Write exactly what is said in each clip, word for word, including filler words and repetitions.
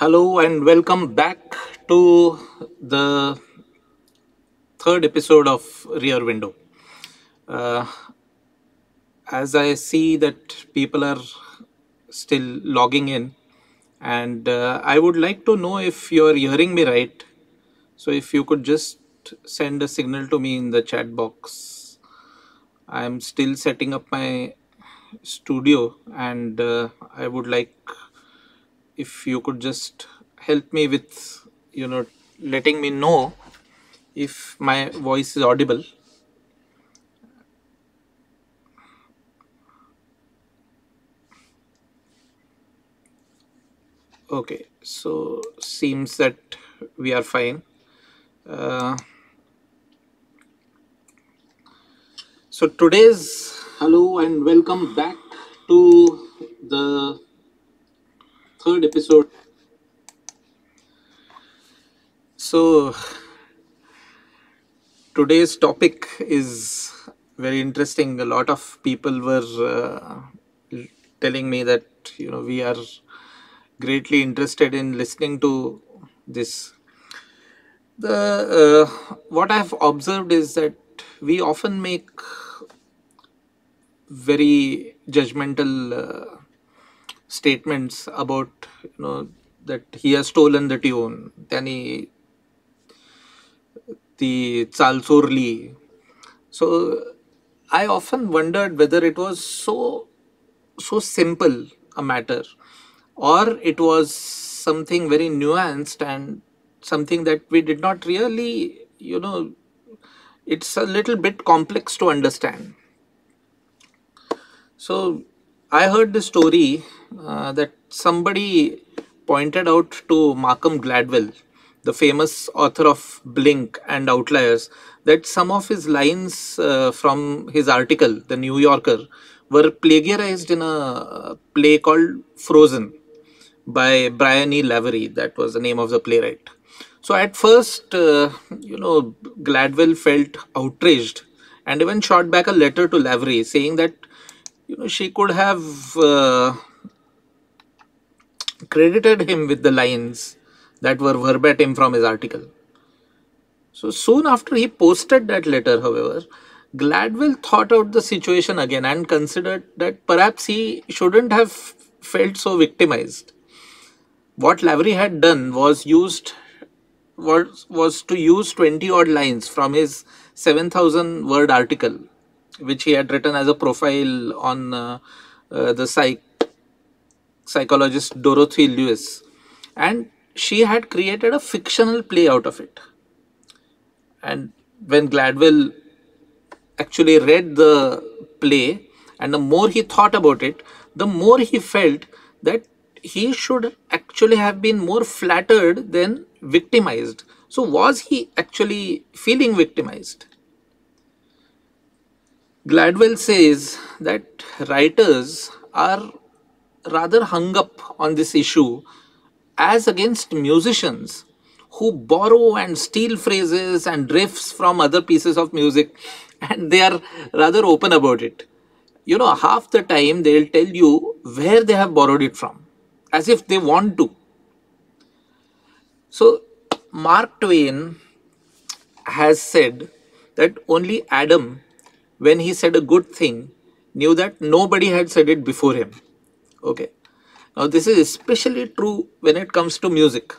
Hello and welcome back to the third episode of Rear Window. Uh, as I see that people are still logging in, and uh, I would like to know if you're hearing me right. So if you could just send a signal to me in the chat box. I'm still setting up my studio, and uh, I would like if you could just help me with, you know, letting me know if my voice is audible. Okay, so seems that we are fine. Uh, so today's hello and welcome back to the third episode. So today's topic is very interesting. A lot of people were uh, telling me that, you know, we are greatly interested in listening to this. The uh, what I've observed is that we often make very judgmental uh, statements about, you know, that he has stolen the tune, then he the Chal Surli. So I often wondered whether it was so so simple a matter, or it was something very nuanced and something that we did not really, you know, it's a little bit complex to understand. So I heard the story uh, that somebody pointed out to Malcolm Gladwell, the famous author of Blink and Outliers, that some of his lines uh, from his article, The New Yorker, were plagiarized in a play called Frozen by Bryony Lavery. That was the name of the playwright. So at first, uh, you know, Gladwell felt outraged and even shot back a letter to Lavery saying that, you know, she could have uh, credited him with the lines that were verbatim from his article. So soon after he posted that letter, however, Gladwell thought out the situation again and considered that perhaps he shouldn't have felt so victimized. What Lavery had done was used was, was to use twenty odd lines from his seven thousand word article, which he had written as a profile on uh, uh, the psych psychologist Dorothy Lewis, and she had created a fictional play out of it. And when Gladwell actually read the play, and the more he thought about it, the more he felt that he should actually have been more flattered than victimized. So was he actually feeling victimized? Gladwell says that writers are rather hung up on this issue as against musicians who borrow and steal phrases and riffs from other pieces of music, and they are rather open about it. You know, half the time they'll tell you where they have borrowed it from, as if they want to. So Mark Twain has said that only Adam, when he said a good thing, knew that nobody had said it before him. Okay. Now this is especially true when it comes to music.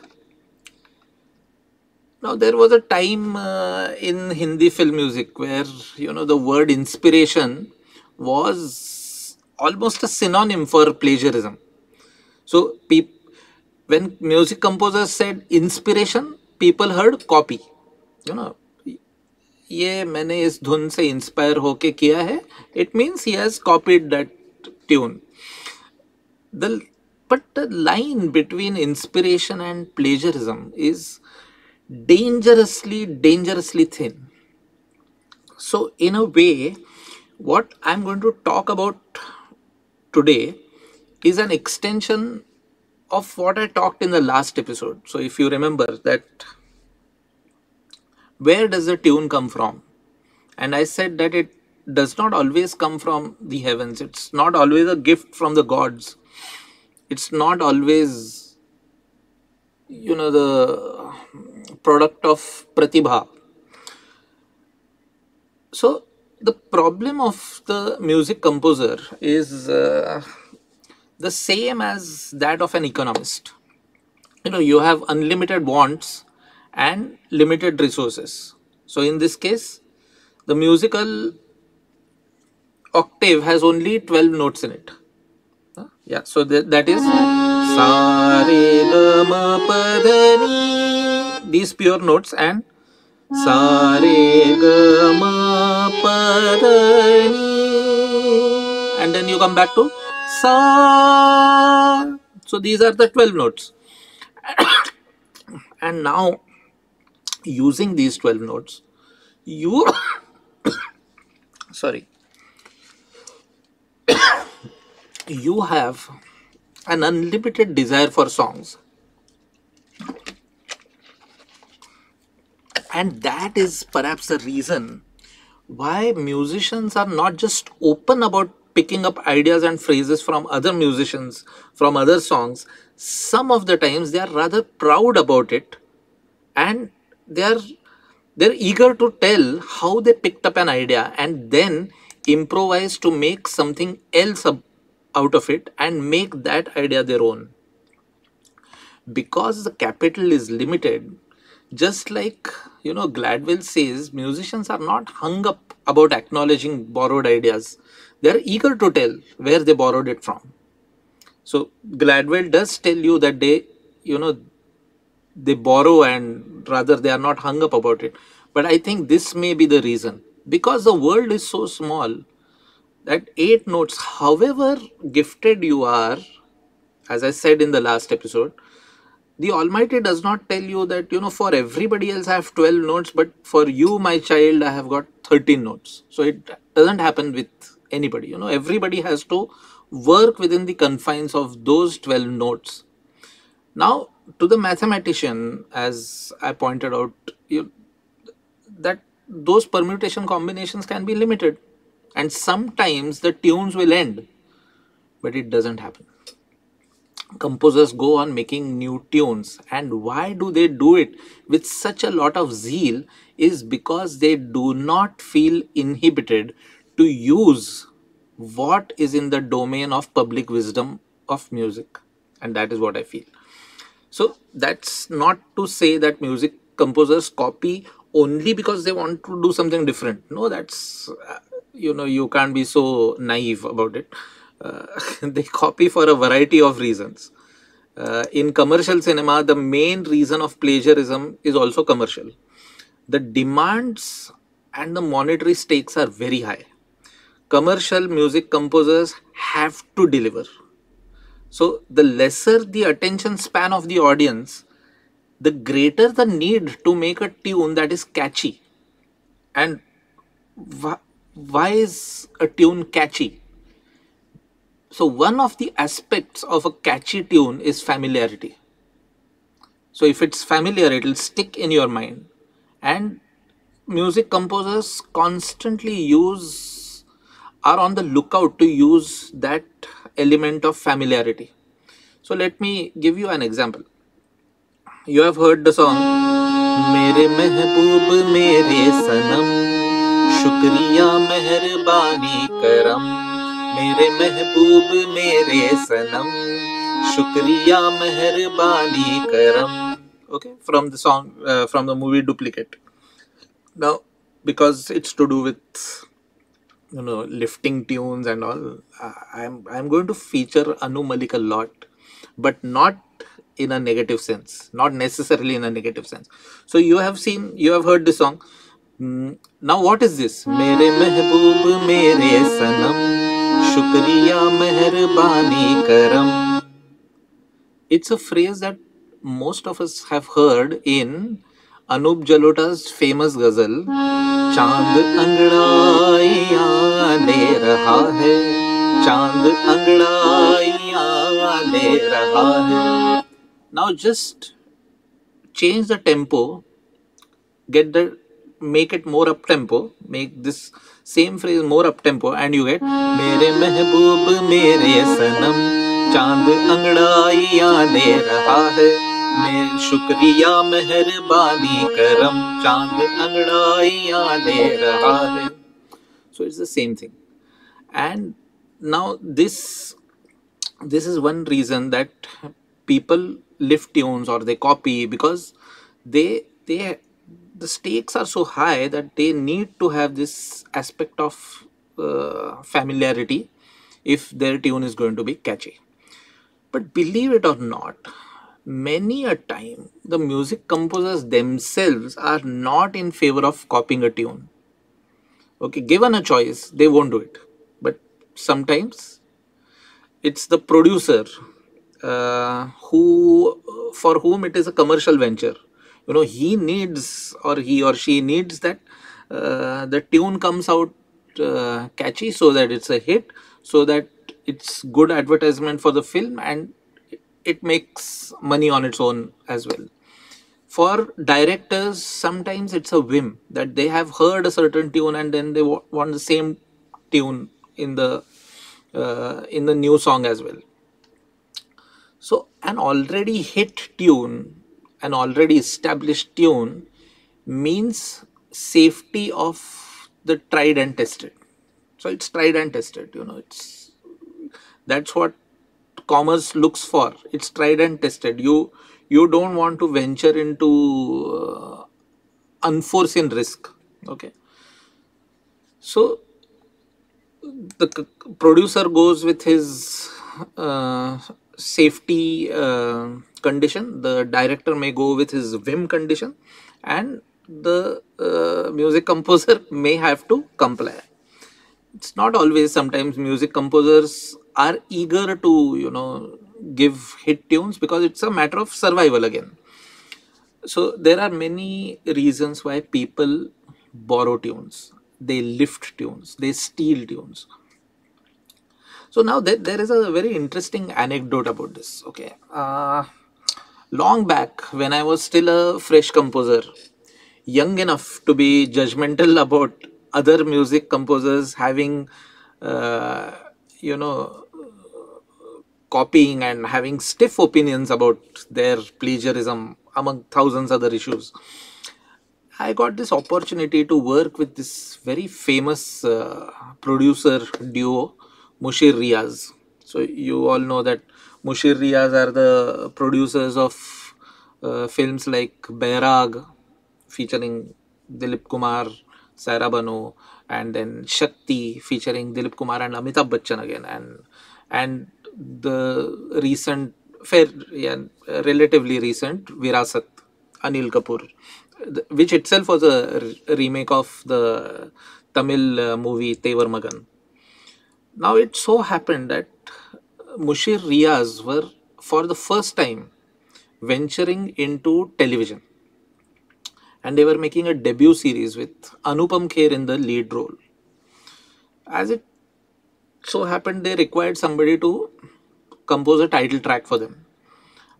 Now there was a time uh, in Hindi film music where, you know, the word inspiration was almost a synonym for plagiarism. So peop when music composers said inspiration, people heard copy, you know. ये मैंने इस धुन से inspire होके किया है, it means he has copied that tune. The, but the line between inspiration and plagiarism is dangerously, dangerously thin. So in a way, what I'm going to talk about today is an extension of what I talked in the last episode. So if you remember that, where does the tune come from? And I said that it does not always come from the heavens. It's not always a gift from the gods. It's not always you know, the product of pratibha. So the problem of the music composer is uh, the same as that of an economist. You know, you have unlimited wants and limited resources. So in this case, the musical octave has only twelve notes in it. Huh? Yeah, so th that is sa re ga ma pa dha ni, these pure notes, and sa re ga ma pa dha ni, and then you come back to sa. So these are the twelve notes. And now, using these twelve notes, you sorry you have an unlimited desire for songs, and that is perhaps the reason why musicians are not just open about picking up ideas and phrases from other musicians, from other songs. Some of the times they are rather proud about it, and they are they're eager to tell how they picked up an idea and then improvise to make something else out of it and make that idea their own. Because the capital is limited, just like, you know, Gladwell says, musicians are not hung up about acknowledging borrowed ideas. They're eager to tell where they borrowed it from. So Gladwell does tell you that they, you know, they borrow, and rather they are not hung up about it. But I think this may be the reason, because the world is so small that eight notes, however gifted you are, as I said in the last episode, the Almighty does not tell you that, you know, for everybody else I have twelve notes, but for you, my child, I have got thirteen notes. So it doesn't happen with anybody. You know, everybody has to work within the confines of those twelve notes. Now, to the mathematician, as I pointed out, you, that those permutation combinations can be limited, and sometimes the tunes will end, but it doesn't happen. Composers go on making new tunes, and why do they do it with such a lot of zeal is because they do not feel inhibited to use what is in the domain of public wisdom of music, and that is what I feel. So that's not to say that music composers copy only because they want to do something different. No, that's, you know, you can't be so naive about it. Uh, they copy for a variety of reasons. Uh, in commercial cinema, the main reason of plagiarism is also commercial. The demands and the monetary stakes are very high. Commercial music composers have to deliver. So the lesser the attention span of the audience, the greater the need to make a tune that is catchy. And wh- why is a tune catchy? So one of the aspects of a catchy tune is familiarity. So if it's familiar, it will stick in your mind. And music composers constantly use, are on the lookout to use that element of familiarity. So let me give you an example. You have heard the song Mere Mehboob Mere Sanam Shukriya Mehrbani Karam Mere Mehboob Mere Sanam Shukriya Mehrbani Karam. Okay, from the song uh, from the movie Duplicate. Now, because it's to do with, you know, lifting tunes and all, I'm, I'm going to feature Anu Malik a lot, but not in a negative sense, not necessarily in a negative sense. So you have seen, you have heard the song. Now what is this? Mere mehboob mere sanam, shukriya mehrbani karam. It's a phrase that most of us have heard in Anoop Jalota's famous ghazal, Chand Anglaiyan le raha hai, Chand Anglaiyan le raha hai. Now just change the tempo, get the, make it more up tempo, make this same phrase more up tempo, and you get Mere mehboob mere sanam, Chand Anglaiyan le raha hai. में शुक्रिया मेहरबानी करम चांद अंगड़ाइया दे रहा है. So it's the same thing. And now this this is one reason that people lift tunes or they copy, because they they the stakes are so high that they need to have this aspect of uh, familiarity if their tune is going to be catchy. But believe it or not, many a time the music composers themselves are not in favor of copying a tune. Okay, given a choice, they won't do it. But sometimes it's the producer uh, who, for whom it is a commercial venture. You know, he needs or he or she needs that uh, the tune comes out uh, catchy so that it's a hit, so that it's good advertisement for the film, and it makes money on its own as well. For directors, sometimes it's a whim that they have heard a certain tune and then they want the same tune in the uh, in the new song as well. So an already hit tune, an already established tune, means safety of the tried and tested. So it's tried and tested, you know. It's that's what commerce looks for. It's tried and tested. You. You don't want to venture into uh, unforeseen risk, okay? So, the c producer goes with his uh, safety uh, condition, the director may go with his whim condition, and the uh, music composer may have to comply. It's not always, sometimes music composers are eager to, you know, give hit tunes because it's a matter of survival again. So there are many reasons why people borrow tunes, they lift tunes, they steal tunes. So now there, there is a very interesting anecdote about this. Okay, uh, long back when I was still a fresh composer, young enough to be judgmental about other music composers having, uh, you know, copying and having stiff opinions about their plagiarism among thousands other issues, I got this opportunity to work with this very famous uh, producer duo, Mushir Riaz. So you all know that Mushir Riaz are the producers of uh, films like Bairag, featuring Dilip Kumar, Saira Bano, and then Shakti, featuring Dilip Kumar and Amitabh Bachchan again, and and the recent, fair, yeah, relatively recent Virasat, Anil Kapoor, which itself was a remake of the Tamil movie Tevar Magan. Now it so happened that Mushir Riaz were for the first time venturing into television, and they were making a debut series with Anupam Kher in the lead role. As it so happened, they required somebody to compose a title track for them,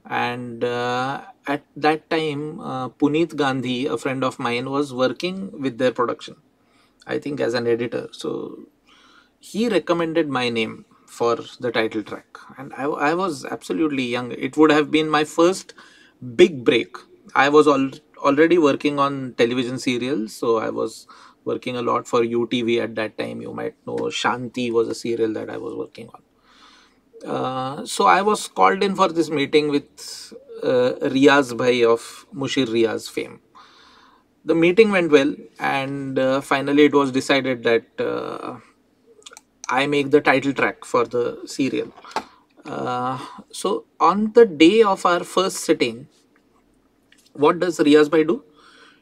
and uh, at that time uh, Puneet Gandhi, a friend of mine, was working with their production, I think as an editor. So he recommended my name for the title track, and I, I was absolutely young. It would have been my first big break. I was al already working on television serials, so I was working a lot for U T V at that time. You might know Shanti was a serial that I was working on. Uh, so I was called in for this meeting with uh, Riaz Bhai of Mushir Riaz fame. The meeting went well, and uh, finally it was decided that uh, I make the title track for the serial. Uh, so on the day of our first sitting, what does Riaz Bhai do?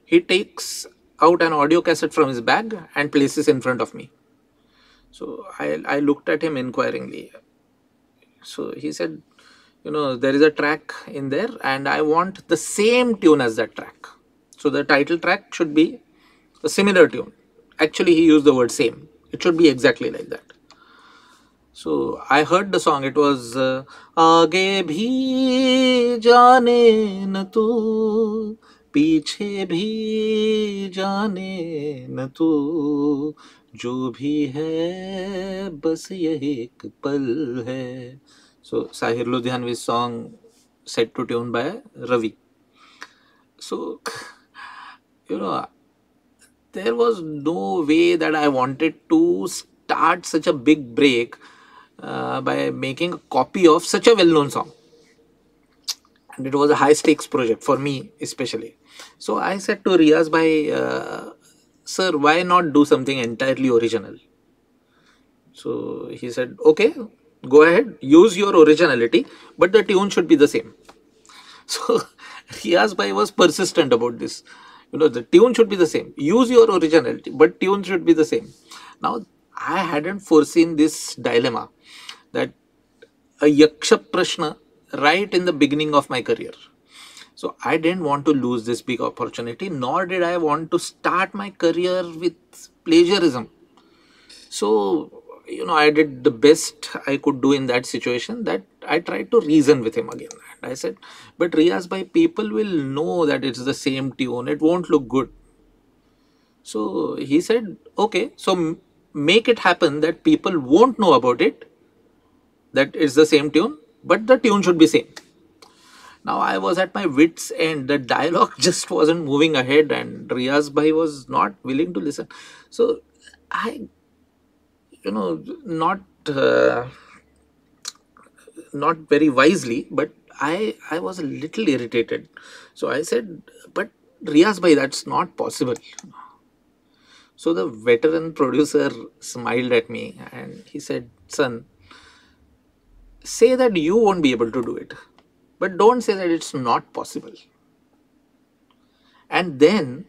He takes out an audio cassette from his bag and places in front of me. So I, I looked at him inquiringly. So he said, you know, there is a track in there and I want the same tune as that track. So the title track should be a similar tune. Actually, he used the word same. It should be exactly like that. So I heard the song. It was uh, Aage bhi jaane na tu, पीछे भी जाने न तू, जो भी है बस यह एक पल है. So Sahir Ludhianvi's song set to tune by Ravi. So, you know, there was no way that I wanted to start such a big break uh, by making a copy of such a well-known song. And it was a high-stakes project for me especially. So I said to Riyaz bhai, uh, sir, why not do something entirely original? So he said, okay, go ahead, use your originality, but the tune should be the same. So Riyaz bhai was persistent about this. You know, the tune should be the same. Use your originality, but tune should be the same. Now, I hadn't foreseen this dilemma that a yaksha prashna right in the beginning of my career. So I didn't want to lose this big opportunity, nor did I want to start my career with plagiarism. So, you know, I did the best I could do in that situation, that I tried to reason with him again. And I said, but Riyaz bhai, people will know that it's the same tune. It won't look good. So he said, okay, so make it happen that people won't know about it, that it's the same tune, but the tune should be same. Now I was at my wit's end. The dialogue just wasn't moving ahead and Riyaz bhai was not willing to listen. So I, you know, not, uh, not very wisely, but I, I was a little irritated. So I said, but Riyaz bhai, that's not possible. So the veteran producer smiled at me and he said, son, say that you won't be able to do it, but don't say that it's not possible. And then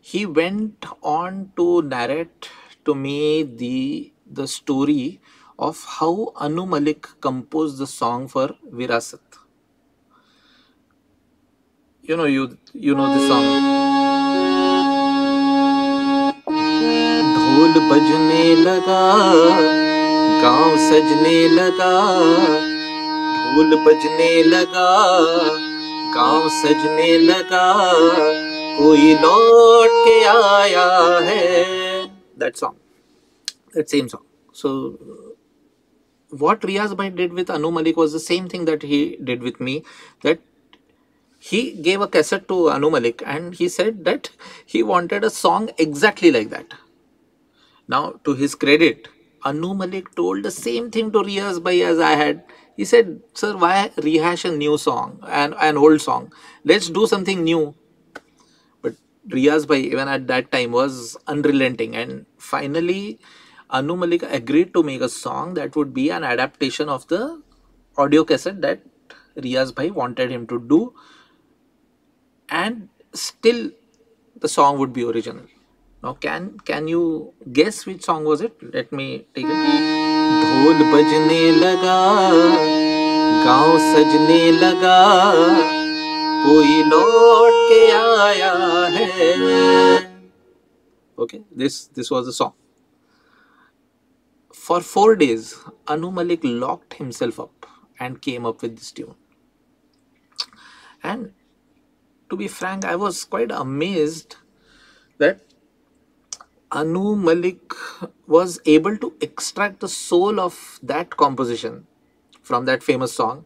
he went on to narrate to me the, the story of how Anu Malik composed the song for Virasat. You know, you, you know the song. Dhol bajne laga, gaon sajne laga. Dhol bajne laga, gaon sajne laga. Koi laut ke aaya hai. That song. That same song. So what Riyaz bhai did with Anu Malik was the same thing that he did with me, that he gave a cassette to Anu Malik and he said that he wanted a song exactly like that. Now, to his credit, Anu Malik told the same thing to Riyaz bhai as I had. He said, sir, why rehash a new song, an, an old song? Let's do something new. But Riyaz bhai, even at that time, was unrelenting. And finally, Anu Malik agreed to make a song that would be an adaptation of the audio cassette that Riyaz bhai wanted him to do. And still the song would be original. Now can can you guess which song was it? Let me take it. Dhol bajne laga, gaon sajne laga, koi laut ke aaya hai. Okay, this, this was the song. For four days, Anu Malik locked himself up and came up with this tune. And to be frank, I was quite amazed that Anu Malik was able to extract the soul of that composition from that famous song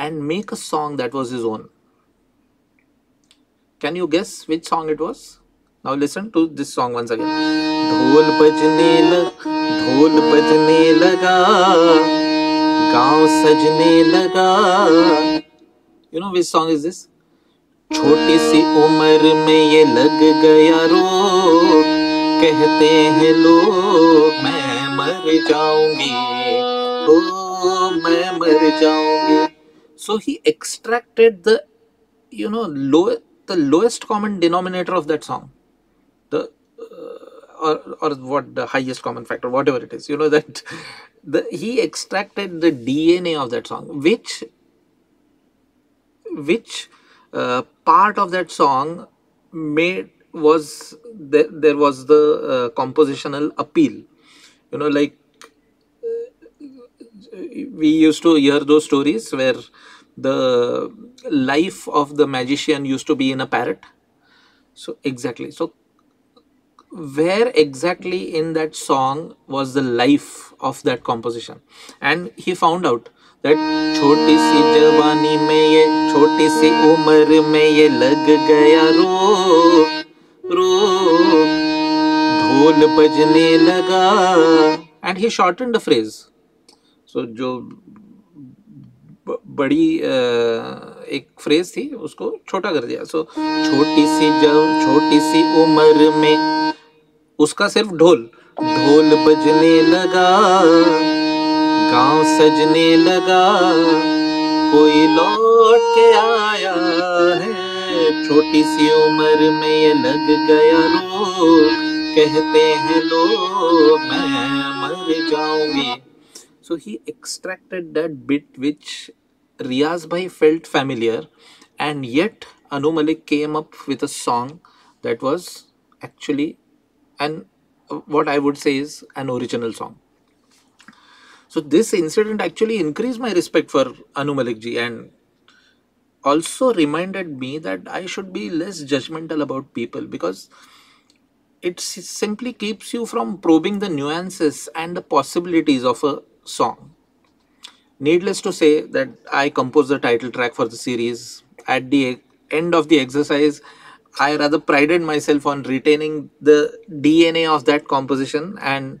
and make a song that was his own. Can you guess which song it was? Now listen to this song once again. Dhol bajne laga, dhol bajne laga, gaon sajne laga. You know which song is this? छोटी सी उम्र में ये लग गया रोग, कहते हैं लोग मैं मर जाऊंगी, ओ मैं मर जाऊंगी. So he extracted the, you know, low, the lowest common denominator of that song, the uh, or or what the highest common factor, whatever it is, you know, that the he extracted the D N A of that song, which which Uh, part of that song made was there, there was the uh, compositional appeal. You know, like uh, we used to hear those stories where the life of the magician used to be in a parrot. So exactly, so where exactly in that song was the life of that composition? And he found out छोटी सी जवानी में ये छोटी सी उम्र में ये लग गया रो रो, ढोल बजने लगा। And he shortened the phrase. So जो बड़ी एक फ्रेज थी उसको छोटा कर दिया। सो छोटी सी जव छोटी सी उम्र में उसका सिर्फ ढोल ढोल बजने लगा, गांव सजने लगा, कोई लौट के आया है। छोटी सी उम्र में ये लग गया रो, कहते हैं लोग मैं मर जाऊंगी। So he extracted that bit which Riyaz bhai felt familiar, and yet Anu Malik came up with a song that was actually an what I would say is an original song. So this incident actually increased my respect for Anu Malik ji and also reminded me that I should be less judgmental about people, because it simply keeps you from probing the nuances and the possibilities of a song. Needless to say that I composed the title track for the series. At the end of the exercise, I rather prided myself on retaining the D N A of that composition and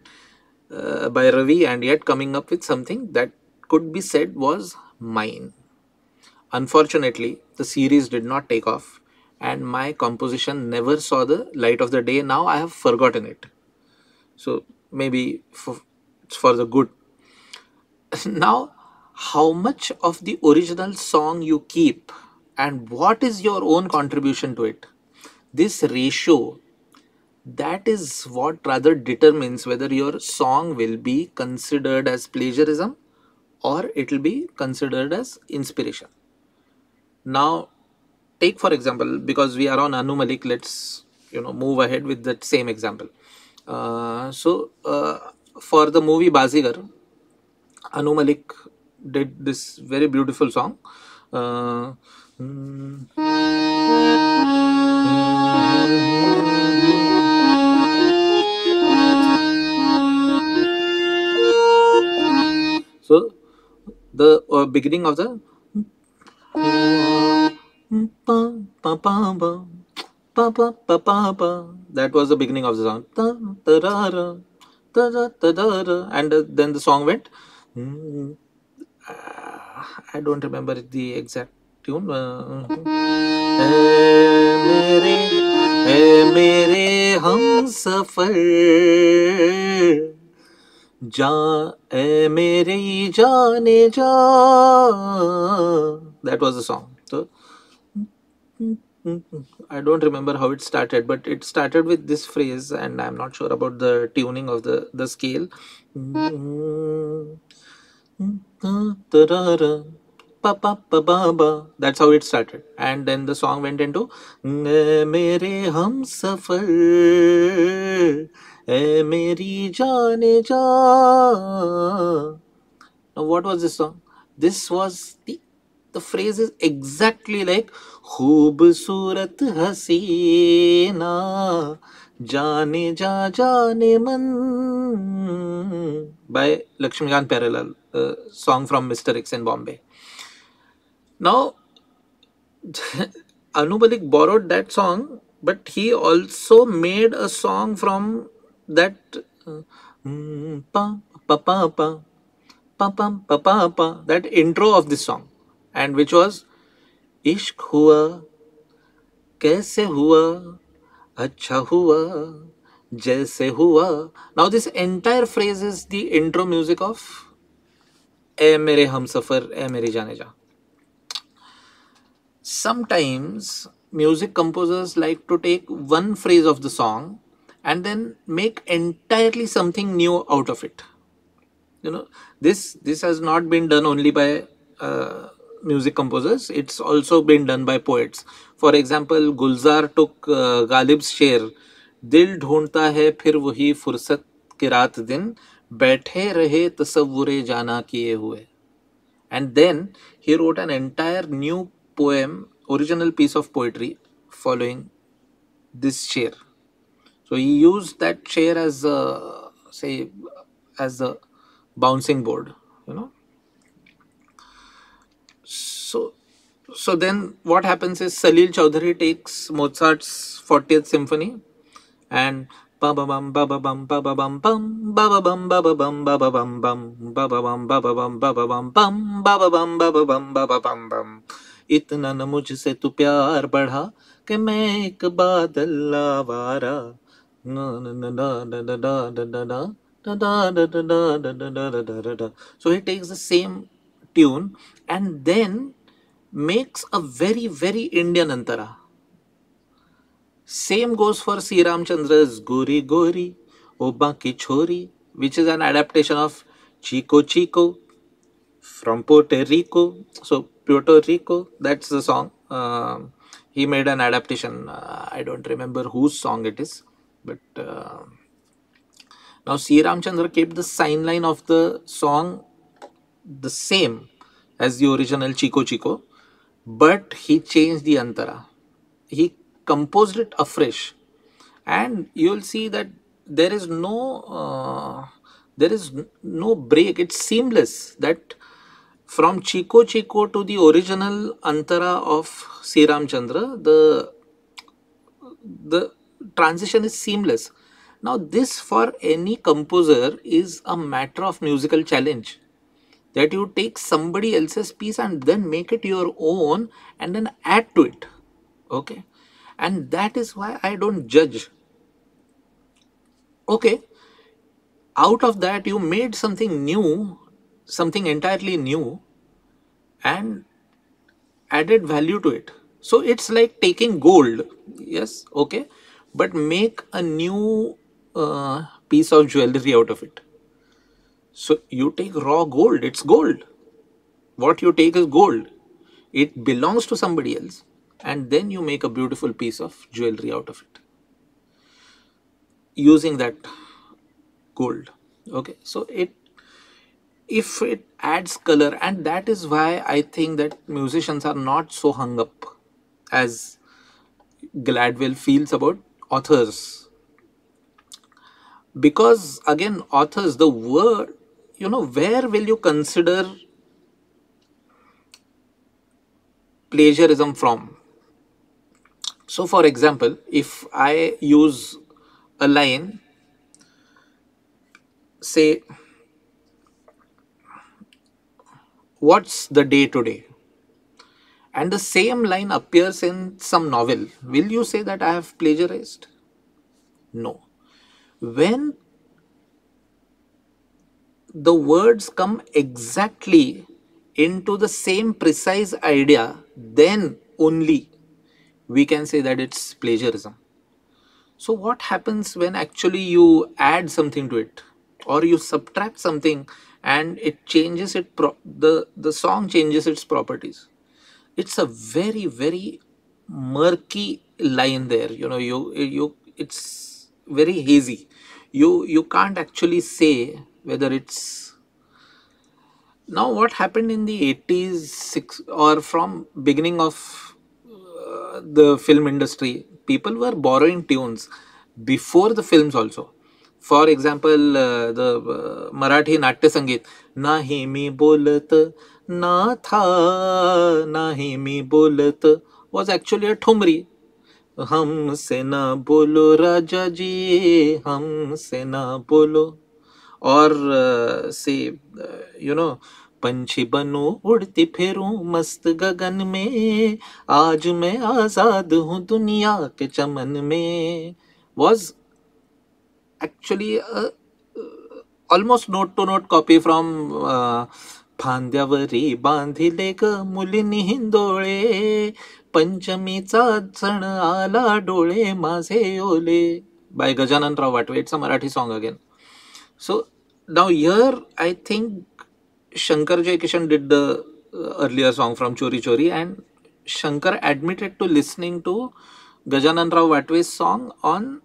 uh, by Ravi, and yet coming up with something that could be said was mine. Unfortunately, the series did not take off, and my composition never saw the light of the day. Now I have forgotten it. So maybe for, for the good. Now, how much of the original song you keep and what is your own contribution to it? This ratio, that is what rather determines whether your song will be considered as plagiarism or it will be considered as inspiration. Now, take for example, because we are on Anu Malik, let's you know move ahead with that same example. Uh, so, uh, for the movie Bazigar, Anu Malik did this very beautiful song. Uh, mm, so the uh, beginning of the that was the beginning of the song, and uh, then the song went. Hmm. Uh, I don't remember the exact tune. Uh, that was the song. So, I don't remember how it started, but it started with this phrase, and I'm not sure about the tuning of the, the scale. That's how it started, and then the song went into mere hum safar hai meri jaane ja. Now what was this song? This was the the phrase is exactly like khubsurat haseena Jaane Ja Jaane Man by Lakshmikant Perelal, uh, song from Mister X in Bombay. Now, Anu Malik borrowed that song, but he also made a song from that. Uh, pa, pa, pa, pa, pa, pa, pa, pa, that intro of this song, and which was Ishq Hua, Kaise Hua, Acha Hua, Jaise Hua. Now this entire phrase is the intro music of Ae Mere Hamsafar, Ae Mere Jaane Ja. Sometimes music composers like to take one phrase of the song and then make entirely something new out of it. You know, this, this has not been done only by uh, music composers, it's also been done by poets. For example, Gulzar took uh, Ghalib's sher, Dil dhoondta hai phir wahi fursat ki raat din, baithe rahe tasavvure jana kiye hue. And then he wrote an entire new poem, original piece of poetry following this sher. So he used that sher as a, say, as a bouncing board, you know. So then what happens is Salil Chaudhuri takes Mozart's fortieth symphony and baba bam baba bam baba bam bam baba bam baba bam baba bam bam baba bam baba bam baba bam bam baba bam baba bam baba bam bam इतना न मुझसे तू प्यार बढ़ा कि मैं एक बादल आवारा ना ना ना ना ना ना ना So he takes the same tune and then makes a very, very Indian antara. Same goes for Sri Ramchandra's Gori Gori, Oba Ki Chori, which is an adaptation of Chico Chico from Puerto Rico. So Puerto Rico, that's the song. Uh, he made an adaptation. Uh, I don't remember whose song it is, but... Uh, Now, C. Ramchandra kept the sign line of the song the same as the original Chico Chico, but he changed the antara. He composed it afresh, and you'll see that there is no uh, there is no break. It's seamless that from Chico Chico to the original antara of C. Ramchandra, the the transition is seamless. Now, this for any composer is a matter of musical challenge, that you take somebody else's piece and then make it your own and then add to it, okay? And that is why I don't judge. Okay, out of that you made something new, something entirely new and added value to it. So, it's like taking gold, yes, okay, but make a new Uh, piece of jewelry out of it. So you take raw gold, it's gold. What you take is gold. It belongs to somebody else, and then you make a beautiful piece of jewelry out of it using that gold. Okay, so it if it adds color, and that is why I think that musicians are not so hung up as Gladwell feels about authors. Because again, authors, the word, you know, where will you consider plagiarism from? So, for example, if I use a line, say, what's the day today? And the same line appears in some novel. Will you say that I have plagiarized? No. When the words come exactly into the same precise idea, then only we can say that it's plagiarism. So what happens when actually you add something to it or you subtract something and it changes it, pro the, the song changes its properties? It's a very, very murky line there, you know, you, you, it's very hazy. You, you can't actually say whether it's... Now what happened in the eighties or from beginning of uh, the film industry, people were borrowing tunes before the films also. For example, uh, the uh, Marathi Natya Sangeet, Nahi mi bolat na tha, nahi mi bolat, was actually a thumri. हम से ना बोलो राजा जी, हम से ना बोलो. और से यू नो, पंछी बनो उड़ती फिरूं मस्त गगन में, आज मैं आज़ाद हूँ दुनिया के चमन में, was actually a, almost note to note copy from uh, फांद्यावरी बांधिले ग मुलीनी हिंदोळे, पंचमीचा सण आला डोळे माझे ओले, by Gajananrao Vatve. It's a Marathi song again. So now here I think Shankar Jaikishan did the earlier song from Chori Chori, and Shankar admitted to listening to Gajananrao Vatve's song on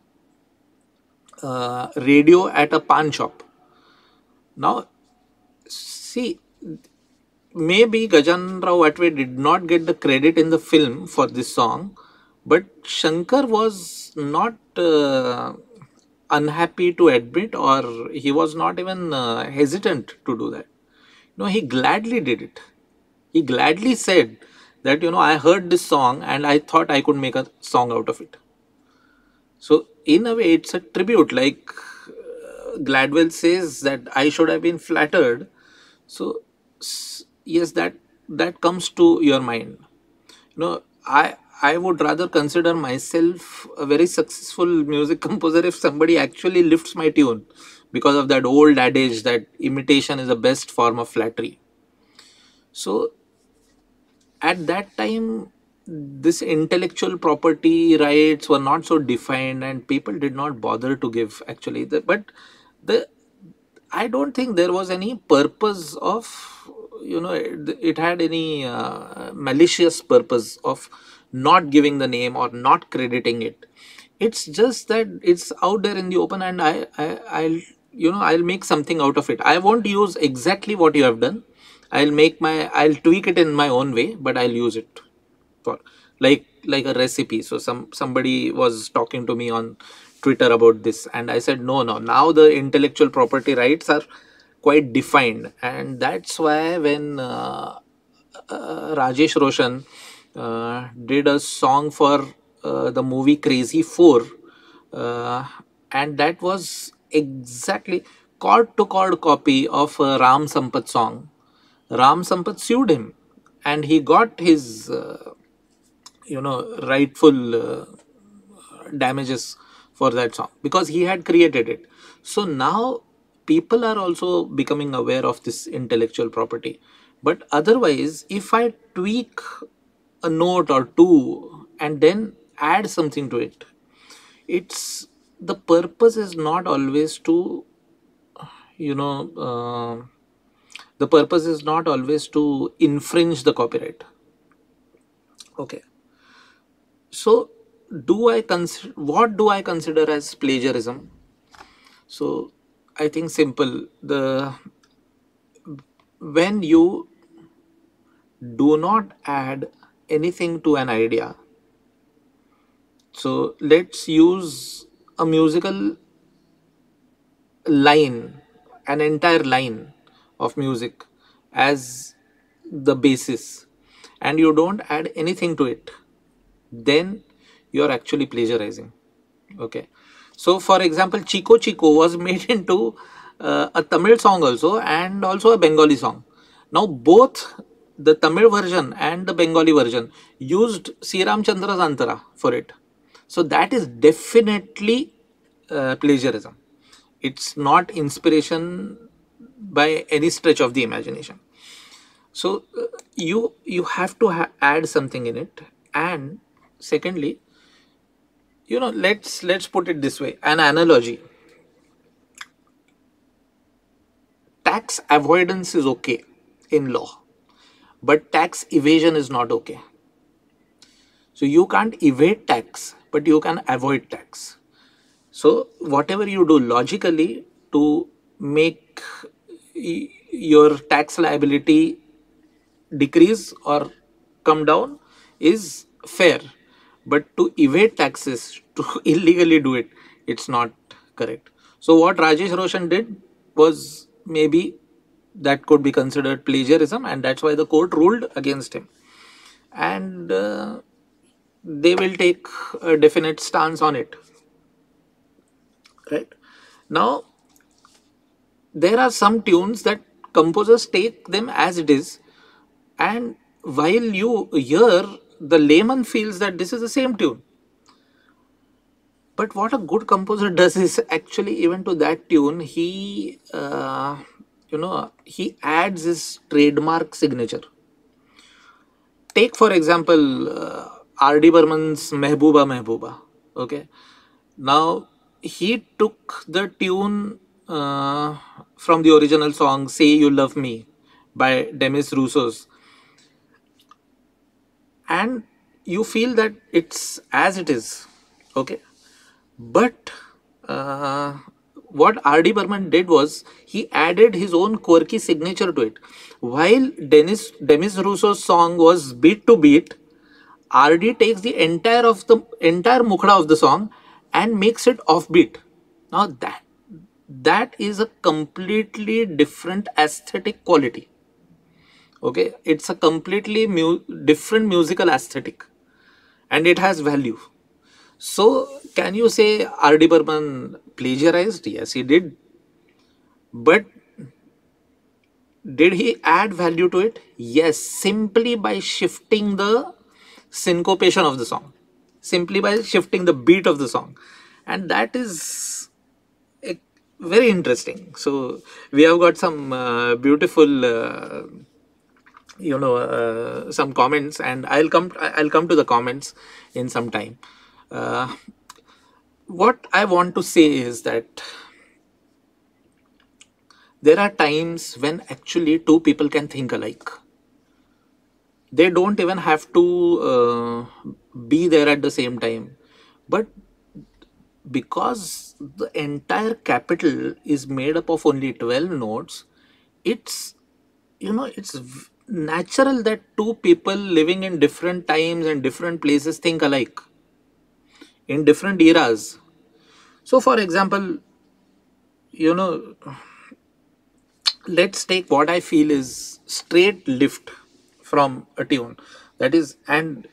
uh, radio at a pan shop. Now see, maybe Gajananrao Vatve did not get the credit in the film for this song, but Shankar was not uh, unhappy to admit, or he was not even uh, hesitant to do that. No, he gladly did it. He gladly said that, you know, I heard this song and I thought I could make a song out of it. So in a way, it's a tribute. Like uh, Gladwell says that I should have been flattered. So yes, that that comes to your mind. You know, I I would rather consider myself a very successful music composer if somebody actually lifts my tune, because of that old adage that imitation is the best form of flattery. So at that time, this intellectual property rights were not so defined and people did not bother to give actually. The, but the I don't think there was any purpose of, you know, it, it had any uh, malicious purpose of not giving the name or not crediting it. It's just that it's out there in the open, and I, I, I'll, you know, I'll make something out of it. I won't use exactly what you have done. I'll make my, I'll tweak it in my own way, but I'll use it for like, like a recipe. So some, somebody was talking to me on Twitter about this, and I said, no, no, now the intellectual property rights are quite defined. And that's why when uh, uh, Rajesh Roshan uh, did a song for uh, the movie Crazy four, uh, and that was exactly chord to chord copy of a Ram Sampat song. Ram Sampat sued him and he got his, uh, you know, rightful uh, damages for that song because he had created it. So now people are also becoming aware of this intellectual property. But otherwise, if I tweak a note or two and then add something to it, it's, the purpose is not always to, you know, uh, the purpose is not always to infringe the copyright. Okay. So do I consider, what do I consider as plagiarism? So I think simple, the, when you do not add anything to an idea. So let's use a musical line, an entire line of music as the basis, and you don't add anything to it, then you're actually plagiarizing. Okay. So for example, Chico Chico was made into uh, a Tamil song also, and also a Bengali song. Now both the Tamil version and the Bengali version used Sri Ramchandra's Antara for it. So that is definitely uh, plagiarism. It's not inspiration by any stretch of the imagination. So uh, you, you have to ha add something in it. And secondly, you know, let's, let's put it this way, an analogy. Tax avoidance is okay in law, but tax evasion is not okay. So you can't evade tax, but you can avoid tax. So whatever you do logically to make your tax liability decrease or come down is fair, but to evade taxes, to illegally do it, it's not correct. So what Rajesh Roshan did was, maybe that could be considered plagiarism, and that's why the court ruled against him. And uh, they will take a definite stance on it. Right? Now, there are some tunes that composers take them as it is, and while you hear, the layman feels that this is the same tune. But what a good composer does is actually, even to that tune, he, uh, you know, he adds his trademark signature. Take for example, uh, R D Burman's Mehbooba Mehbooba. Okay. Now, he took the tune uh, from the original song, Say You Love Me by Demis Roussos. And you feel that it's as it is, okay. But uh, what R D Burman did was, he added his own quirky signature to it. While Dennis, Demis Roussos' song was beat to beat, R D takes the entire of the entire mukhra of the song and makes it offbeat. Now that that is a completely different aesthetic quality. Okay, it's a completely mu different musical aesthetic and it has value. So can you say R D Burman plagiarized? Yes, he did. But did he add value to it? Yes, simply by shifting the syncopation of the song, simply by shifting the beat of the song. And that is very interesting. So we have got some uh, beautiful, uh, you know, uh, some comments, and I'll come, I'll come to the comments in some time. Uh, what I want to say is that there are times when actually two people can think alike. They don't even have to uh, be there at the same time. But because the entire capital is made up of only twelve notes, it's, you know, it's natural that two people living in different times and different places think alike in different eras. So for example, you know, let's take what I feel is straight lift from a tune. That is, and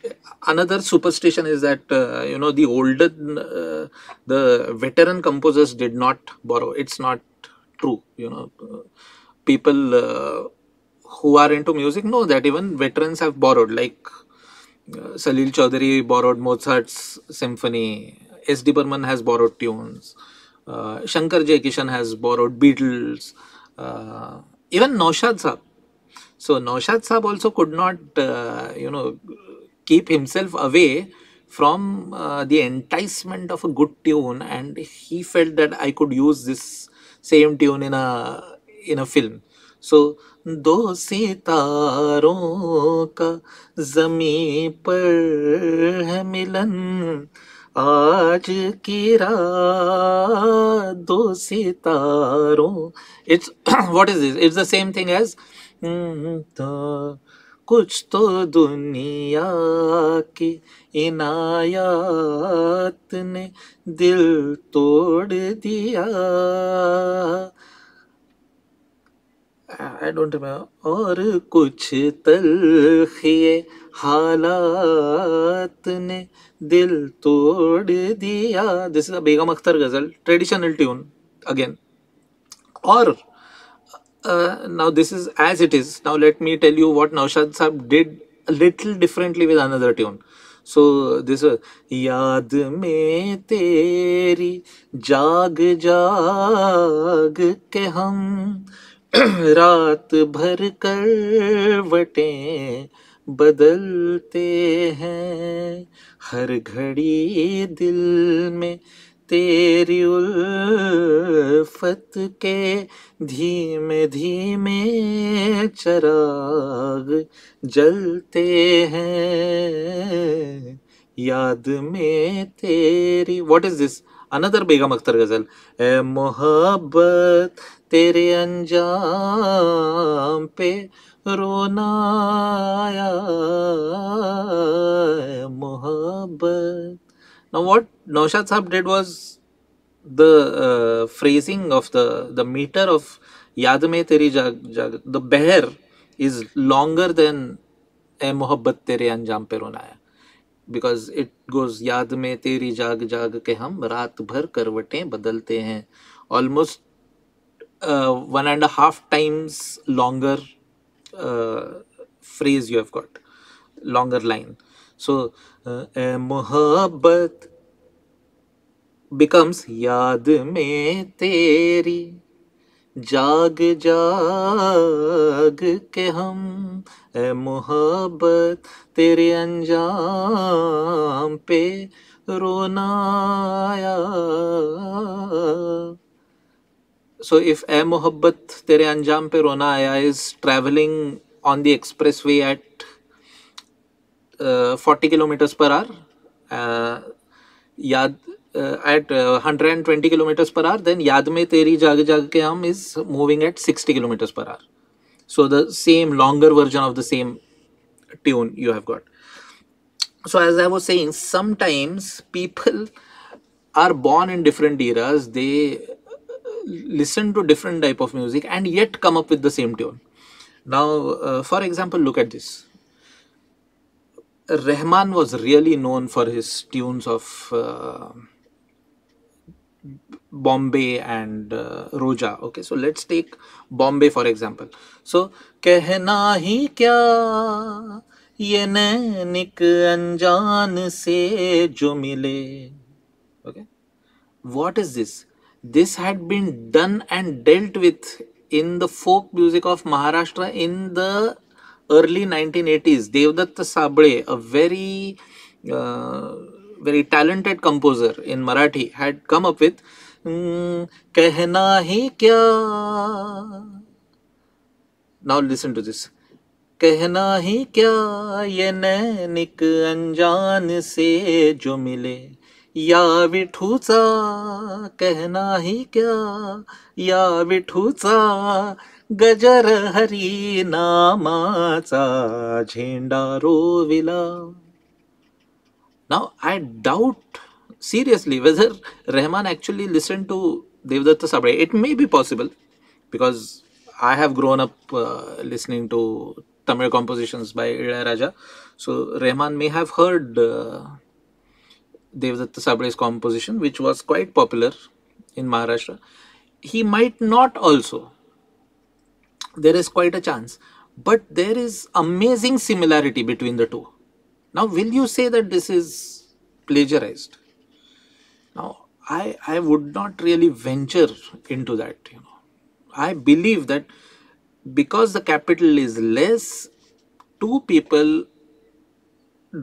another superstition is that, uh, you know, the older, uh, the veteran composers did not borrow. It's not true. You know, uh, people uh, who are into music know that even veterans have borrowed, like uh, Salil Chaudhuri borrowed Mozart's symphony, S D Burman has borrowed tunes, uh, Shankar Jaikishan has borrowed Beatles, uh, even Naushad Saab. So Naushad Saab also could not, uh, you know, keep himself away from uh, the enticement of a good tune, and he felt that I could use this same tune in a in a film. So Do sitaron ka zameen par hai milan, aaj ki raat do sitaron. It's what is this? It's the same thing as कुछ तो दुनिया की इनायत ने दिल तोड़ दिया. I don't remember. और कुछ तलखिए हालात ने दिल तोड़ दिया. This is a बेगम अख्तर गजल, traditional tune again. और Uh, now this is as it is. Now let me tell you what Naushad Saab did a little differently with another tune. So this was Yaad mein teri jaag jaag ke hum raat bhar karwatein badalte hain har ghadi dil mein तेरी उल्फत के धीमे धीमे चराग जलते हैं याद में तेरी. What is this? Another बेगम अख्तर गजल. ए मोहब्बत तेरे अंजाम पे रोना आया मोहब्बत. Now what Naushad Saab did was the uh, phrasing of the, the meter of Yaad Mein Teri Jaag Jaag, the beher is longer than Ae Mohabbat Tere Anjam Pe Rona Aaya, because it goes Yaad Mein Teri Jaag Jaag Ke Hum Raat Bhar Karwatein Badalte Hain, almost uh, one and a half times longer uh, phrase you have got, longer line. So ए मोहब्बत becomes याद में तेरी जाग जाग के हम ए मोहब्बत तेरे अंजाम पे रोना आया. So if ए मोहब्बत तेरे अंजाम पे रोना आया is traveling on the expressway at Uh, forty kilometers per hour, uh, yaad, uh, at uh, one hundred twenty kilometers per hour, then Yaad Mein Teri Jaag Jaag Ke Hum is moving at sixty kilometers per hour. So the same longer version of the same tune you have got. So as I was saying, sometimes people are born in different eras, they listen to different type of music and yet come up with the same tune. Now, uh, for example, look at this. Rahman was really known for his tunes of uh, Bombay and uh, Roja. Okay, so let's take Bombay for example. So, कहना ही क्या ये नैनिक अनजान से जो मिले. Okay, what is this? This had been done and dealt with in the folk music of Maharashtra in the early nineteen eighties. Devdutt Sabrle, a very uh, very talented composer in Marathi, had come up with कहना ही क्या. Now listen to this. कहना ही क्या ये नैनिक अनजान से जो मिले या विठूचा कहना ही क्या या विठूचा गजर हरी नामाचा झेंडा रोविला. Now I doubt seriously whether Rahman actually listened to Devdutt Sabrle. It may be possible because I have grown up uh, listening to Tamil compositions by Ilaiyaraaja, so Rahman may have heard uh, Devdutt Sabrle's composition, which was quite popular in Maharashtra. He might not also. There is quite a chance. But there is amazing similarity between the two. Now, will you say that this is plagiarized? Now, I, I would not really venture into that. You know, I believe that because the capital is less, two people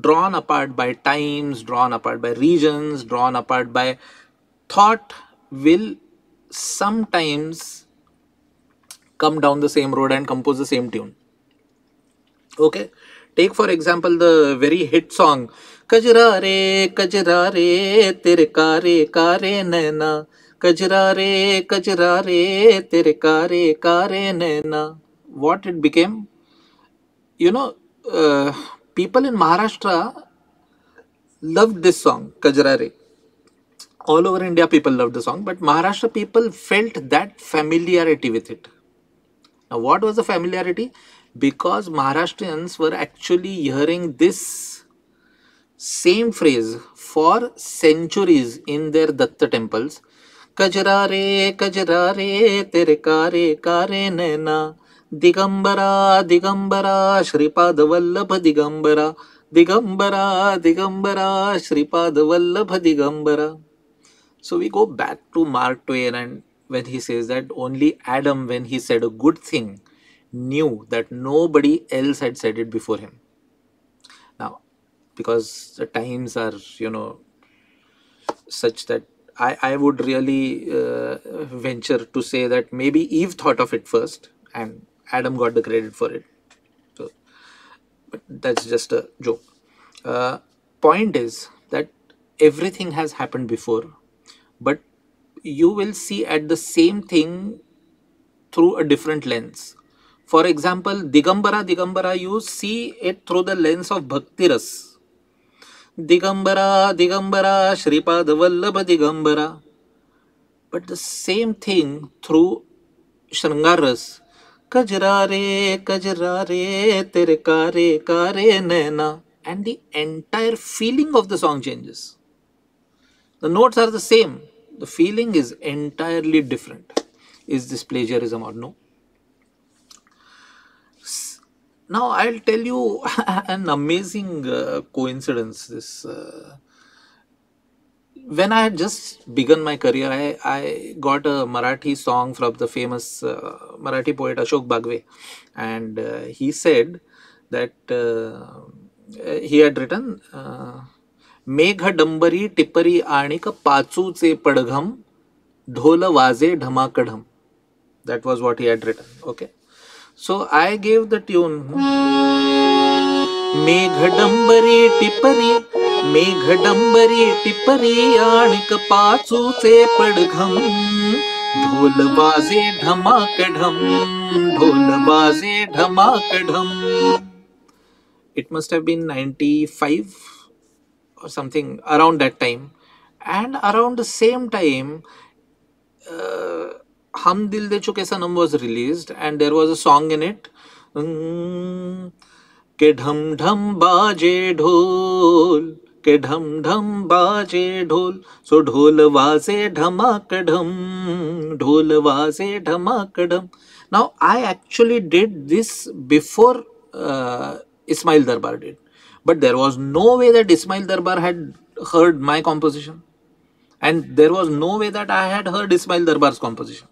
drawn apart by times, drawn apart by regions, drawn apart by thought will sometimes come down the same road and compose the same tune. Okay, take for example the very hit song Kajra re Kajra re tere kare kare naina Kajra re Kajra re tere kare kare naina. What it became? You know, uh, people in Maharashtra loved this song, Kajra Re. All over India, people loved the song, but Maharashtra people felt that familiarity with it. Now, what was the familiarity? Because Maharashtrians were actually hearing this same phrase for centuries in their Datta temples. Kajra Re, Kajra Re, Tere Kare, Kare Nena. Digambara, Digambara, Shripada Vallabha Digambara, Digambara, Digambara, Shripada Vallabha Digambara. So we go back to Mark Twain, and when he says that only Adam, when he said a good thing, knew that nobody else had said it before him. Now, because the times are, you know, such that I, I would really uh, venture to say that maybe Eve thought of it first and Adam got the credit for it. So, but that's just a joke. Uh, point is that everything has happened before, but you will see at the same thing through a different lens. For example, Digambara, Digambara, you see it through the lens of Bhakti Ras. Digambara, Digambara, Shripada Vallabha Digambara. But the same thing through Shringar Ras. Kajra re, Kajra re, tere kare, kare naina. And the entire feeling of the song changes. The notes are the same. The feeling is entirely different. Is this plagiarism or no? Now I'll tell you an amazing uh, coincidence. This uh, when I had just begun my career, I, I got a Marathi song from the famous uh, Marathi poet Ashok Bagwe. And uh, he said that uh, he had written uh, Megha Dambari Tippari Anika Pachu Se Padgham Dhola Vaze Dhamakadham. That was what he had written. Okay. So I gave the tune Megha Dambari Tippari Meghadambari tippari anika pachu se padgham dholbaze dhamakadham dholbaze dhamakadham. It must have been ninety-five or something around that time, and around the same time uh, Hum Dil De Chuke Sanam was released, and there was a song in it के ढम ढम बाजे ढोल, के ढम ढम बाजे ढोल, सो ढोलवा से ढमाकडम, ढोलवा से ढमाकडम. Now I actually did this before uh, Ismail Darbar did, but there was no way that Ismail Darbar had heard my composition, and there was no way that I had heard Ismail Darbar's composition.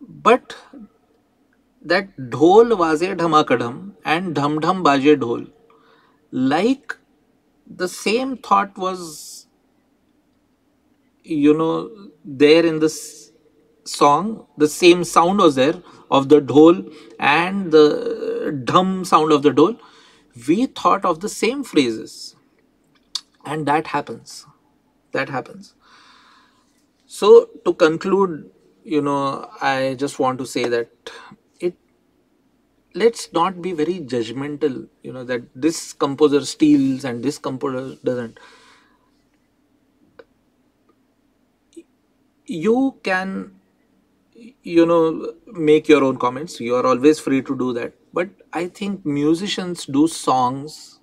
But that dhol waze dhamakadham and dham dham baje dhol, like the same thought was, you know, there in this song. The same sound was there of the dhol and the dham sound of the dhol. We thought of the same phrases, and that happens. That happens. So to conclude, you know, I just want to say that it. Let's not be very judgmental. You know, that this composer steals and this composer doesn't. You can, you know, make your own comments. You are always free to do that. But I think musicians do songs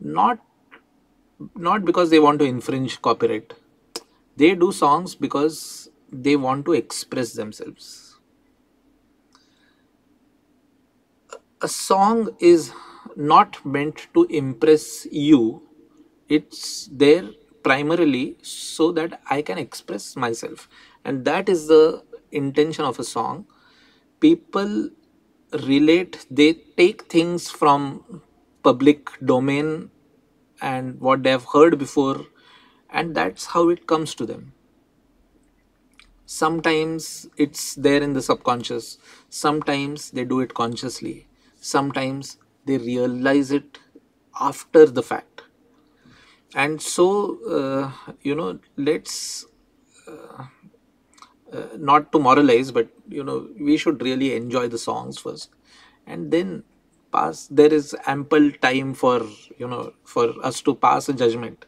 not not because they want to infringe copyright. They do songs because they want to express themselves. A song is not meant to impress you. It's there primarily so that I can express myself, and that is the intention of a song. People relate, they take things from public domain and what they have heard before, and that's how it comes to them. Sometimes it's there in the subconscious, sometimes they do it consciously, sometimes they realize it after the fact. And so uh, you know, let's uh, Uh, not to moralize, but you know, we should really enjoy the songs first, and then pass. There is ample time for, you know, for us to pass a judgment.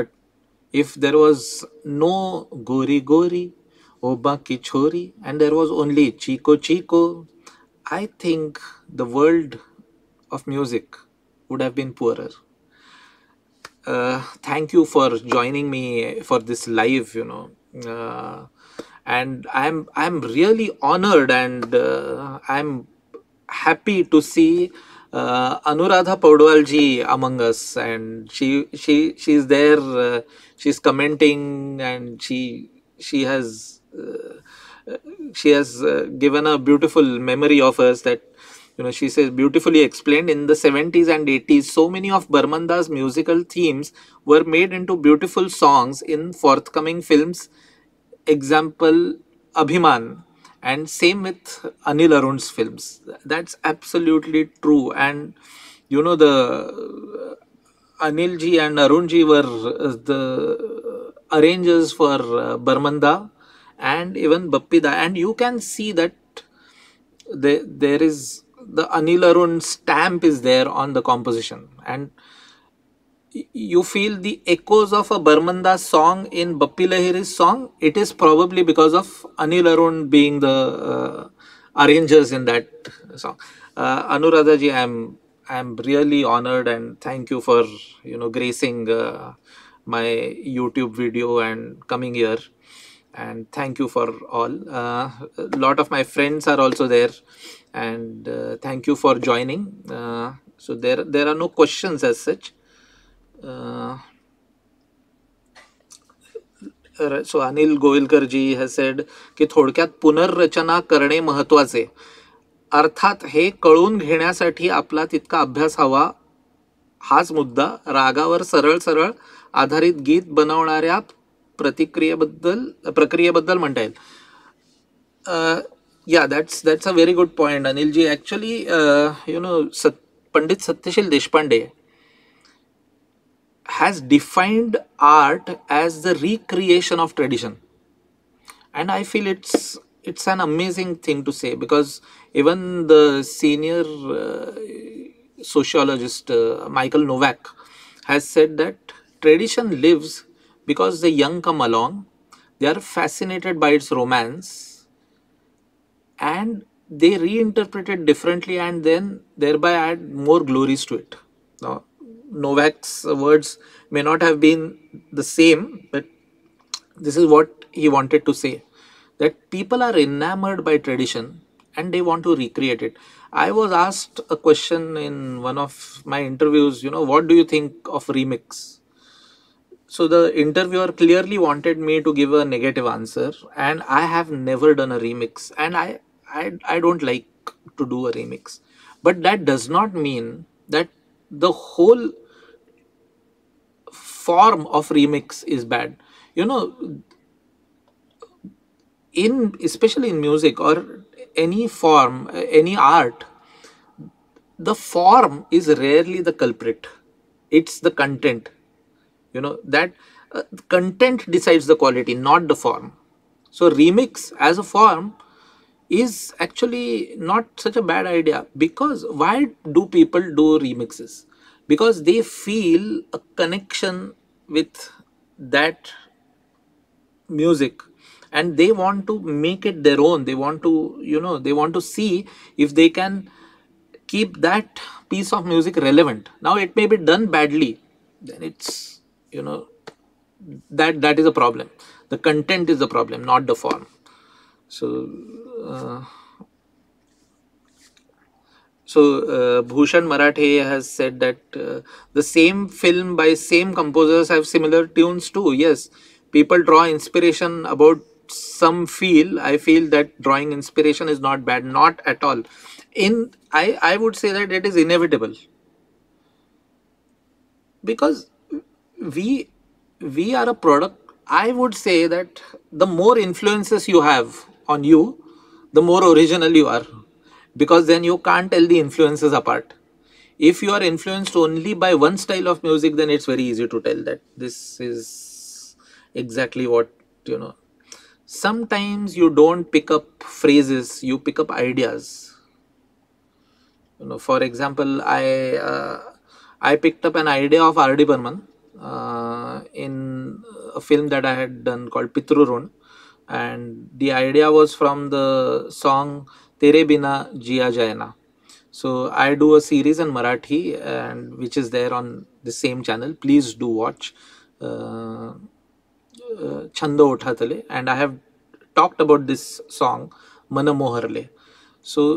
But if there was no Gori Gori, Oba Ki Chori, and there was only Chico Chico, I think the world of music would have been poorer. Uh, thank you for joining me for this live. You know. Uh, And I'm I'm really honored, and uh, I'm happy to see uh, Anuradha Podwal ji among us, and she she she's there. Uh, she's commenting, and she she has uh, she has uh, given a beautiful memory of us that, you know, she says beautifully explained. In the seventies and eighties, so many of Barmanda's musical themes were made into beautiful songs in forthcoming films. Example, Abhiman, and same with Anil Arun's films. That's absolutely true. And you know, the uh, Anil ji and Arun ji were uh, the arrangers for uh, Barmanda and even Bappida. And you can see that there, there is the Anil Arun stamp is there on the composition, and you feel the echoes of a Barmanda song in Bappi Lahiri's song. It is probably because of Anil Arun being the uh, arrangers in that song. Uh, Anuradha ji, I am I am really honored, and thank you for, you know, gracing uh, my YouTube video and coming here, and thank you for all. Uh, a lot of my friends are also there, and uh, thank you for joining. Uh, so there there are no questions as such. Uh, so Anil Goilkar ji has said कि थोडक्यात पुनर्रचना करणे महत्वाचे, अर्थात हे कळून घेण्यासाठी आपला तितका अभ्यास हवा. हाच मुद्दा रागावर सरळ सरळ आधारित गीत बनवणाऱ्या प्रतिक्रियेबद्दल प्रक्रियेबद्दल म्हणता येईल. या that's that's a very good point Anil ji. Actually you know, सत पंडित सत्यशील Deshpande has defined art as the recreation of tradition, and I feel it's it's an amazing thing to say, because even the senior uh, sociologist uh, Michael Novak has said that tradition lives because the young come along, they are fascinated by its romance, and they reinterpreted differently and then thereby add more glories to it. Now, Novak's words may not have been the same, but this is what he wanted to say, that people are enamored by tradition and they want to recreate it. I was asked a question in one of my interviews, you know, what do you think of remix? So the interviewer clearly wanted me to give a negative answer, and I have never done a remix, and I, I, I don't like to do a remix. But that does not mean that the whole form of remix is bad. You know, in especially in music or any form, any art, the form is rarely the culprit. It's the content. You know, that uh, content decides the quality, not the form. So remix as a form is actually not such a bad idea, because why do people do remixes? Because they feel a connection with that music and they want to make it their own. They want to, you know, they want to see if they can keep that piece of music relevant. Now it may be done badly, then it's, you know, that that is a problem. The content is the problem, not the form. So uh, so uh, Bhushan Marathe has said that uh, the same film by same composers have similar tunes too. Yes, people draw inspiration about some feel. I feel that drawing inspiration is not bad, not at all. In I, I would say that it is inevitable, because we we are a product. I would say that the more influences you have on you, the more original you are, because then you can't tell the influences apart. If you are influenced only by one style of music, then it's very easy to tell that this is exactly what, you know. Sometimes you don't pick up phrases, you pick up ideas. You know, for example, I uh, I picked up an idea of R D Burman Uh, in a film that I had done called Pitruron, and the idea was from the song Tere Bina Jiya Jayana. So I do a series in Marathi, and which is there on the same channel. Please do watch uh, uh, Chando Utha Tale, and I have talked about this song Mana Moharle. So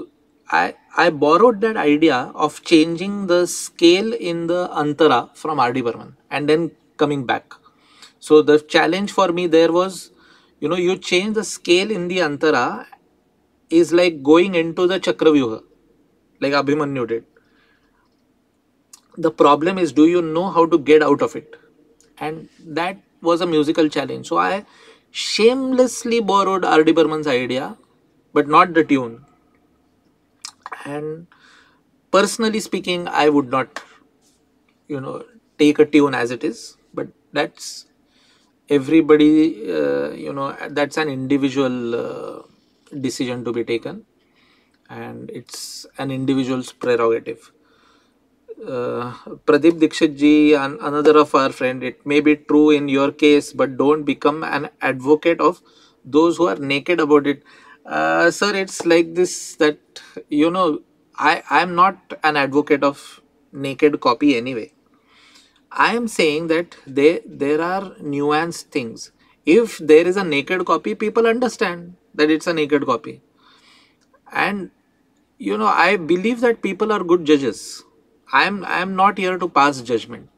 I, I borrowed that idea of changing the scale in the Antara from R D Burman and then coming back. So the challenge for me there was, you know, you change the scale in the Antara is like going into the Chakravyuha, like Abhimanyu did. The problem is, do you know how to get out of it? And that was a musical challenge. So I shamelessly borrowed R D Burman's idea, but not the tune. And personally speaking, I would not, you know, take a tune as it is, but that's everybody, uh, you know, that's an individual uh, decision to be taken, and it's an individual's prerogative. Uh, Pradeep Dikshit ji, an, another of our friend, it may be true in your case, but don't become an advocate of those who are naked about it. Uh, sir, it's like this, that, you know, I am not an advocate of naked copy anyway. I am saying that they, there are nuanced things. If there is a naked copy, people understand that it's a naked copy. And, you know, I believe that people are good judges. I am, I am not here to pass judgment.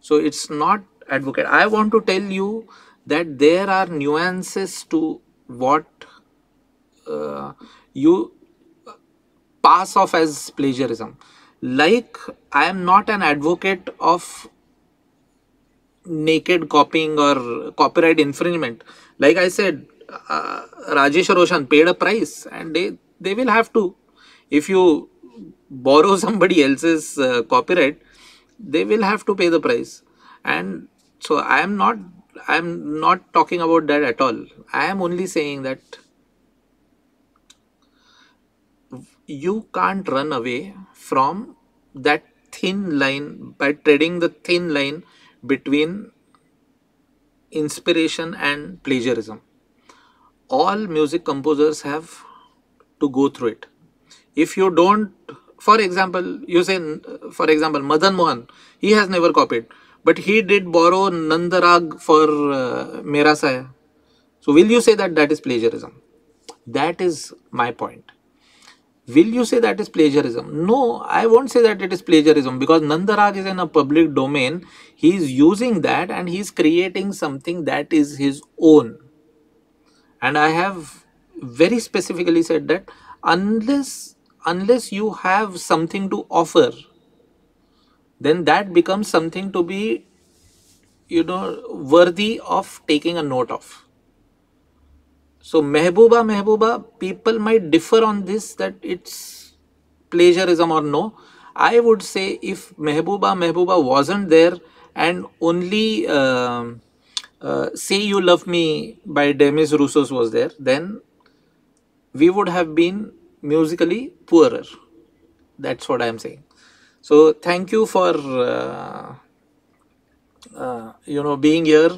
So it's not advocate. I want to tell you that there are nuances to what Uh, you pass off as plagiarism. Like, I am not an advocate of naked copying or copyright infringement. Like I said, uh, Rajesh Roshan paid a price, and they, they will have to. If you borrow somebody else's uh, copyright, they will have to pay the price. And so I am not, I am not talking about that at all. I am only saying that you can't run away from that thin line by treading the thin line between inspiration and plagiarism. All music composers have to go through it. If you don't, for example, you say, for example, Madan Mohan, he has never copied, but he did borrow Nandarag for uh, Mera Saya. So will you say that that is plagiarism? That is my point. Will you say that is plagiarism? No, I won't say that it is plagiarism, because Nandarag is in a public domain. He is using that and he is creating something that is his own. And I have very specifically said that unless, unless you have something to offer, then that becomes something to be, you know, worthy of taking a note of. So Mehbooba, Mehbooba, people might differ on this, that it's plagiarism or no. I would say if Mehbooba, Mehbooba wasn't there and only uh, uh, Say You Love Me by Demis Roussos was there, then we would have been musically poorer. That's what I am saying. So thank you for, uh, uh, you know, being here.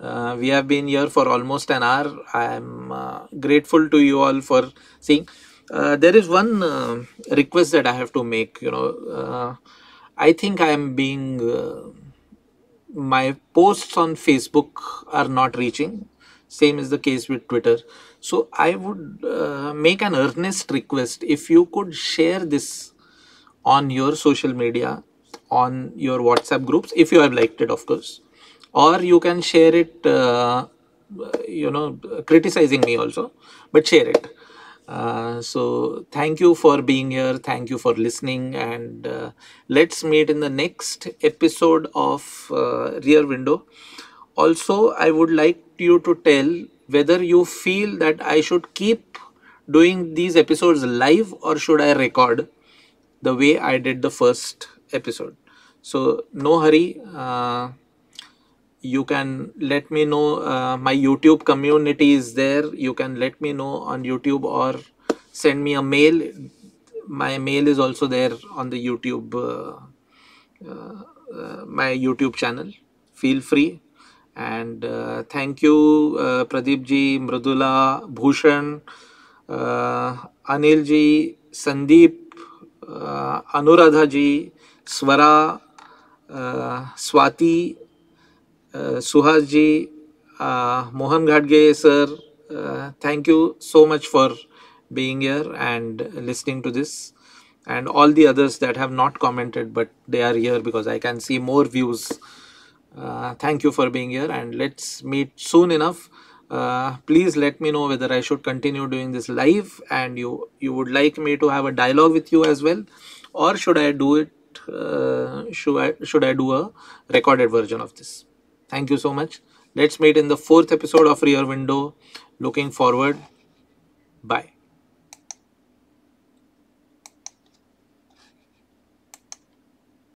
Uh, we have been here for almost an hour. I am uh, grateful to you all for seeing. Uh, there is one uh, request that I have to make, you know. Uh, I think I am being, uh, my posts on Facebook are not reaching. Same is the case with Twitter. So I would uh, make an earnest request. If you could share this on your social media, on your WhatsApp groups, if you have liked it, of course. Or you can share it, uh, you know, criticizing me also, but share it. Uh, so thank you for being here. Thank you for listening. And uh, let's meet in the next episode of uh, Rear Window. Also, I would like you to tell whether you feel that I should keep doing these episodes live or should I record the way I did the first episode. So no hurry. Uh, You can let me know, uh, my YouTube community is there. You can let me know on YouTube or send me a mail. My mail is also there on the YouTube, uh, uh, uh, my YouTube channel. Feel free. And uh, thank you, uh, Pradeep ji, Mridula, Bhushan, uh, Anil ji, Sandeep, uh, Anuradha ji, Swara, uh, Swati, Uh, Suhas ji, uh, Mohan Ghadge sir, uh, thank you so much for being here and listening to this, and all the others that have not commented but they are here because I can see more views. Uh, thank you for being here and let's meet soon enough. Uh, please let me know whether I should continue doing this live and you, you would like me to have a dialogue with you as well, or should I do it, uh, should I, should I do a recorded version of this? Thank you so much. Let's meet in the fourth episode of Rear Window. Looking forward. Bye.